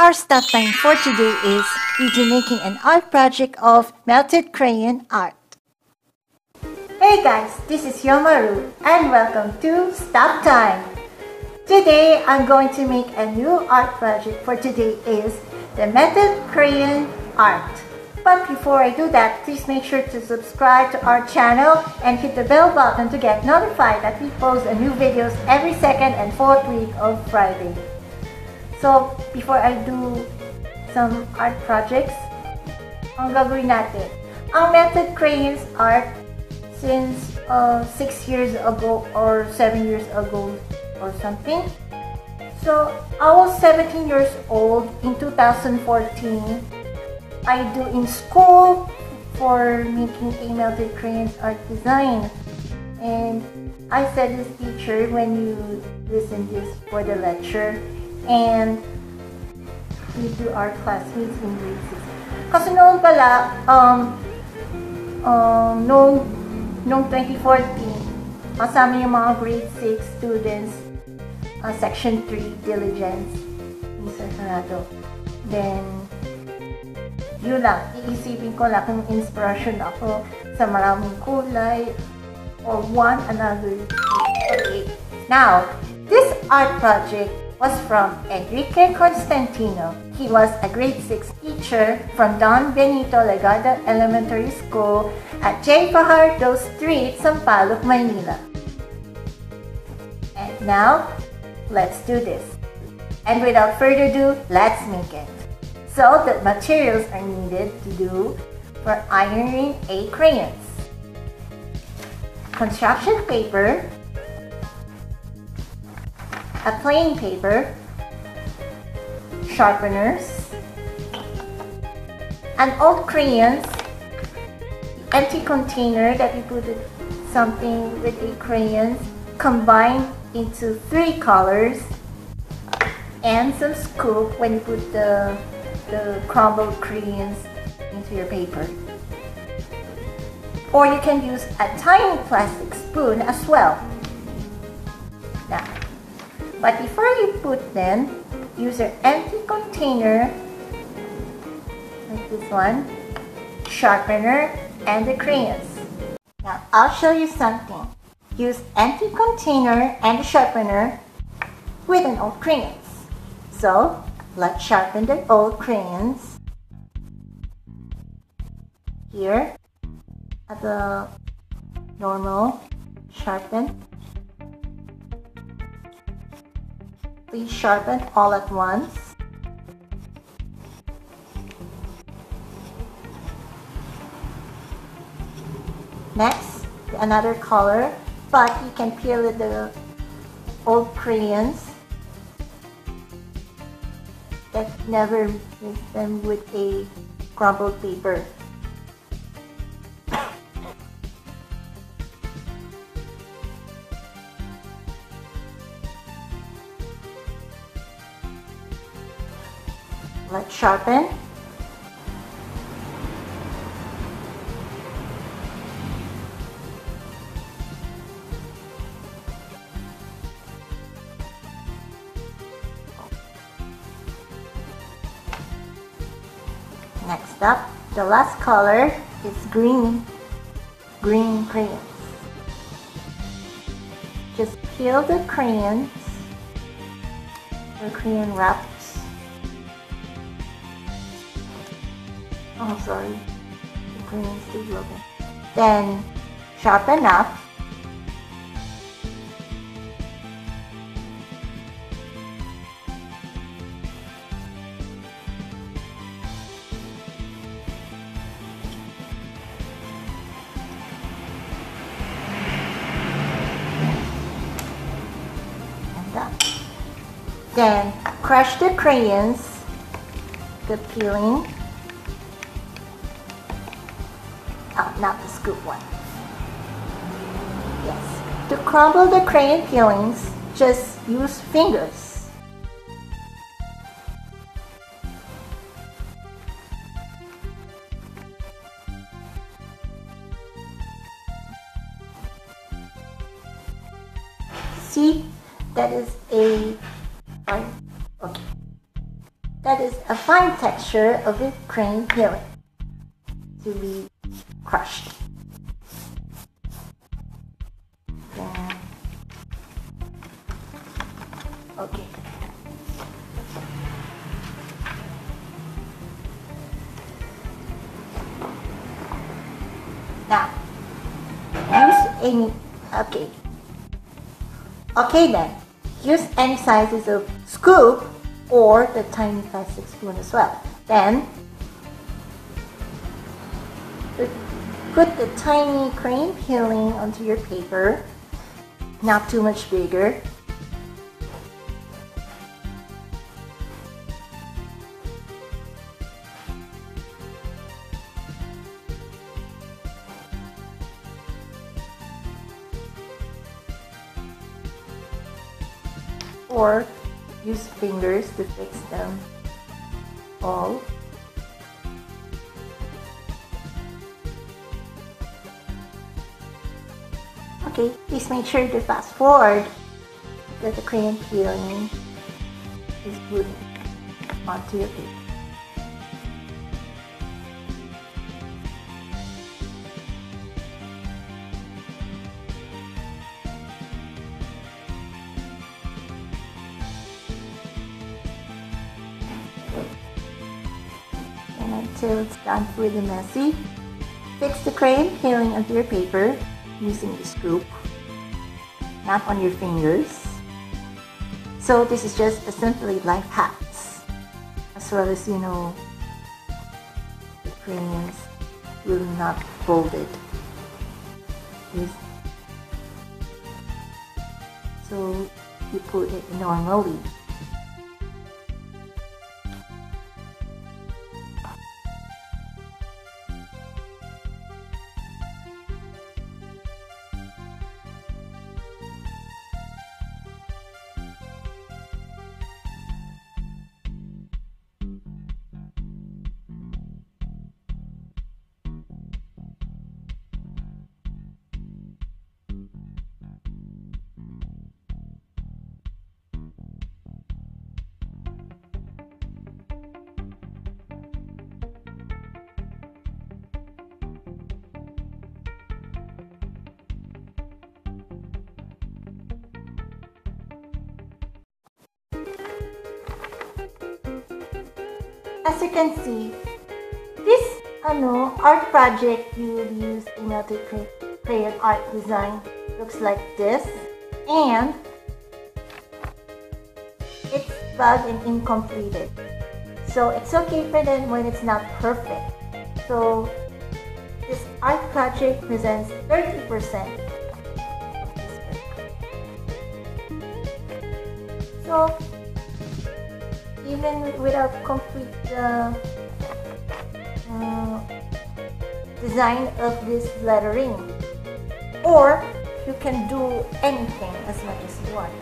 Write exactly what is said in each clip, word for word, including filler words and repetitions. Our stuff time for today is we're making an art project of melted crayon art. Hey guys, this is Yomaru and welcome to Stuff Time. Today I'm going to make a new art project for today is the melted crayon art. But before I do that, please make sure to subscribe to our channel and hit the bell button to get notified that we post new videos every second and fourth week of Friday. So, before I do some art projects, ang gagawin natin. Ang melted crayons art, since uh, six years ago or seven years ago or something. So, I was seventeen years old in two thousand fourteen. I do in school for making a melted crayons art design, and I said this teacher when you listen this for the lecture, and we do our classmates in grade six. Kasi noon pala, um, um, noong, noong twenty fourteen, kasama yung mga grade six students, uh, section three, diligence, Mister Sanado. Then, yun lang, iisipin ko lang kung inspiration ako sa maraming kulay or one another. Okay. Now, this art project was from Enrique Constantino. He was a grade six teacher from Don Benito Legarda Elementary School at J. Pajardo Street, Sampaloc, Manila. And now, let's do this. And without further ado, let's make it. So the materials are needed to do for ironing a crayons. Construction paper, a plain paper, sharpeners, an old crayons, empty container that you put something with a crayon, combined into three colors, and some scoop when you put the the crumbled crayons into your paper. Or you can use a tiny plastic spoon as well. Now, but before you put them, use an empty container like this one, sharpener, and the crayons. Now, I'll show you something. Use empty container and a sharpener with an old crayons. So, let's sharpen the old crayons here at the normal sharpen. Please sharpen all at once. Next, another color, but you can peel the old crayons. Let's never mix them with a crumpled paper. Let's sharpen. Next up, the last color is green, green crayons. Just peel the crayons, the crayon wraps. Oh, sorry, the crayons did look good. Then sharpen up. Then crush the crayons, the peeling, oh, not the scoop one, yes. To crumble the crayon peelings, just use fingers. See, that is a okay. That is a fine texture of the crane filling to be crushed. Yeah. Okay. Now, use any, okay. Okay then, use any sizes of scoop or the tiny plastic spoon as well. Then, put the tiny crane peeling onto your paper, not too much bigger. Or use fingers to fix them all. Okay, please make sure to fast forward that the crane peeling is glued onto your paper. Until it's done really messy, fix the crane peeling onto your paper using the scoop, not on your fingers. So this is just a simply life hacks, as well as, you know, the cranes will not fold it. So you put it normally. As you can see, this ano, art project you will use in how to create an art design looks like this, and it's bad and incomplete. So it's okay for them when it's not perfect. So this art project presents thirty percent. So even without complete uh, uh, design of this lettering, or you can do anything as much as you want.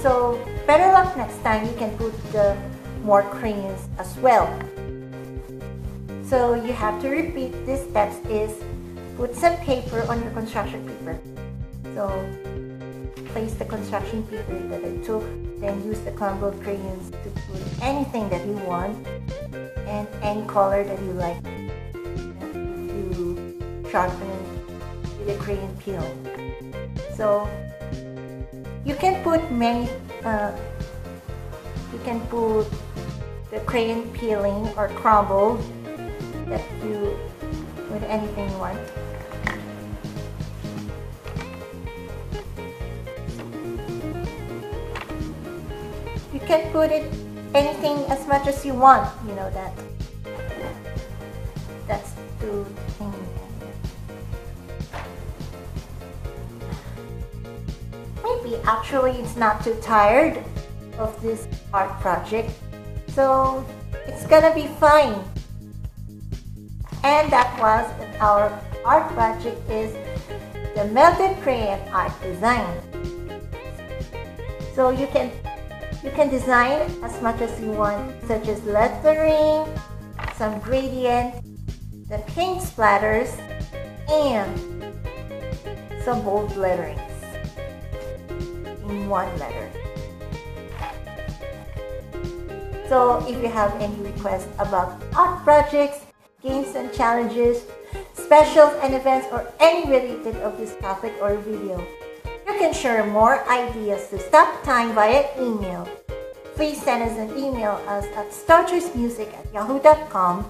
So better luck next time. You can put uh, more cranes as well. So you have to repeat these steps: is put some paper on your construction paper. So place the construction paper that I took. Then use the combo crayons to put anything that you want and any color that you like to sharpen with the crayon peel. So you can put many, uh, you can put the crayon peeling or crumble that you with anything you want. You can put it anything as much as you want, you know that. That's the thing. Maybe actually it's not too tired of this art project, so it's gonna be fine. And that was our art project, is the melted crayon art design. So you can You can design as much as you want, such as lettering, some gradient, the paint splatters, and some bold letterings in one letter. So if you have any requests about art projects, games and challenges, specials and events, or any related of this topic or video, you can share more ideas to Stuff Time via email. Please send us an email us at starchoicemusic at yahoo dot com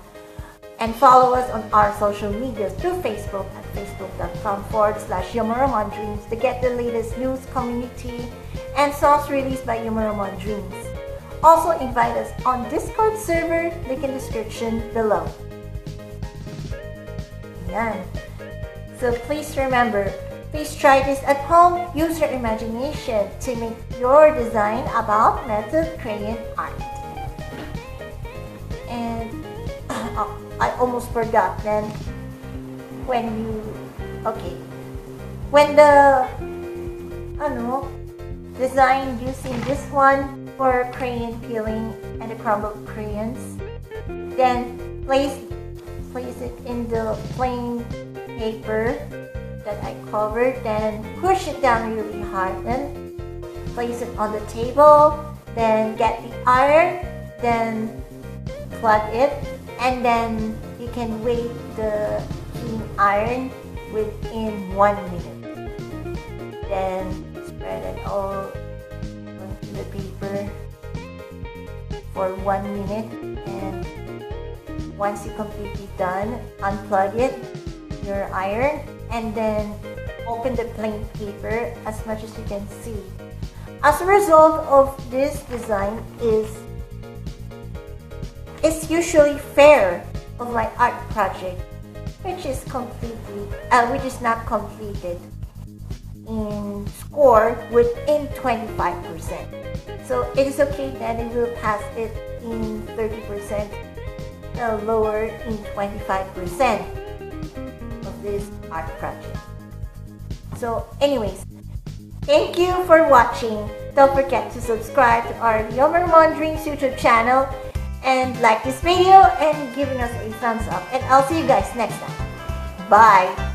and follow us on our social media through Facebook at facebook dot com forward slash Yomarumon Dreams to get the latest news, community, and songs released by Yomarumon Dreams. Also invite us on Discord server, link in description below. Ayan. So please remember, please try this at home. Use your imagination to make your design about metal crayon art. And oh, I almost forgot. Then when you okay, when the ano design using this one for crayon peeling and the crumbled crayons, then place place it in the plain paper that I covered, then push it down really hard, then place it on the table, then get the iron, then plug it, and then you can weight the heating iron within one minute. Then spread it all onto the paper for one minute, and once you completely done, unplug it, your iron, and then open the plain paper as much as you can see. As a result of this design is it's usually fair of my art project, which is completely uh, which is not completed in score within twenty-five percent. So it is okay that it will pass it in thirty percent, uh, lower in twenty-five percent. This art project. So anyways, thank you for watching. Don't forget to subscribe to our Yomarumon Dreams YouTube channel and like this video and giving us a thumbs up, and I'll see you guys next time. Bye.